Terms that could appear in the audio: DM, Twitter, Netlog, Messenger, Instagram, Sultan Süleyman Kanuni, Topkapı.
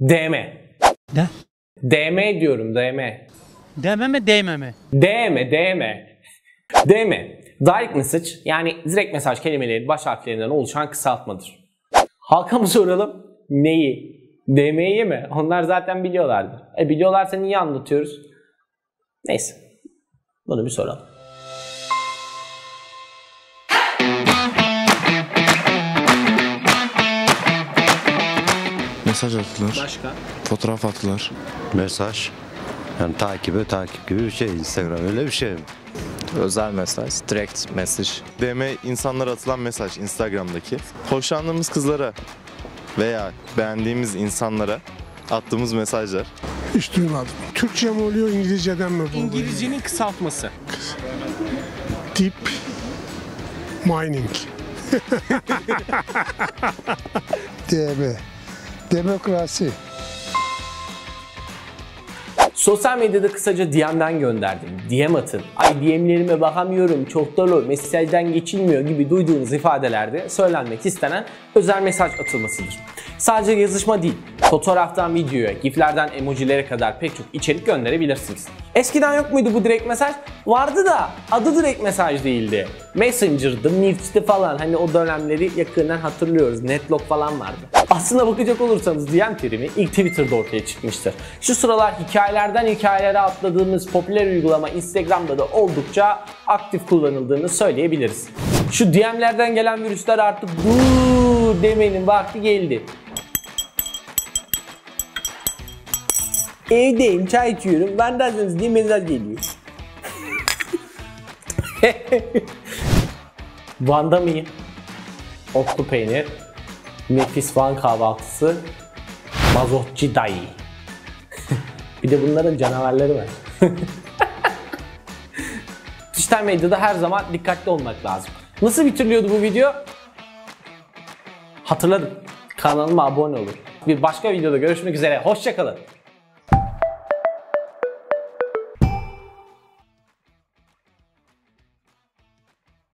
DM. Ne? DM diyorum, DM. DM mi, DM mi? DM, DM. DM, direct message yani direkt mesaj kelimeleri baş harflerinden oluşan kısaltmadır. Halka mı soralım? Neyi? DM'yi mi? Onlar zaten biliyorlardı. Biliyorlarsa niye anlatıyoruz? Neyse, bunu bir soralım. Mesaj attılar. Başka? Fotoğraf attılar. Mesaj. Yani takip gibi bir şey. Instagram öyle bir şey mi? Özel mesaj, direct mesaj. DM insanlara atılan mesaj Instagram'daki. Hoşlandığımız kızlara veya beğendiğimiz insanlara attığımız mesajlar. Hiç duymadım. Türkçe mi oluyor, İngilizceden mi oluyor? İngilizcenin kısaltması. Deep mining. DM. Demokrasi. Sosyal medyada kısaca DM'den gönderdim. DM atın. Ay DM'lerime bakamıyorum, çok dolu, mesajdan geçilmiyor gibi duyduğunuz ifadelerde söylenmek istenen özel mesaj atılmasıdır. Sadece yazışma değil, fotoğraftan videoya, giflerden emojilere kadar pek çok içerik gönderebilirsiniz. Eskiden yok muydu bu direkt mesaj? Vardı da adı direkt mesaj değildi. Messenger'dı, Mifti falan, hani o dönemleri yakından hatırlıyoruz. Netlog falan vardı. Aslına bakacak olursanız DM terimi ilk Twitter'da ortaya çıkmıştır. Şu sıralar hikayelerden hikayelere atladığımız popüler uygulama Instagram'da da oldukça aktif kullanıldığını söyleyebiliriz. Şu DM'lerden gelen virüsler artık bu demenin vakti geldi. Evdeyim, çay içiyorum, ben derseniz diye mesaj geliyor. Van'da mıyım? Otlu peynir, nefis Van kahvaltısı, mazotçi dayı. Bir de bunların canavarları var. Dijital medyada her zaman dikkatli olmak lazım. Nasıl bitiriliyordu bu video? Hatırladım. Kanalıma abone olun. Bir başka videoda görüşmek üzere. Hoşça kalın.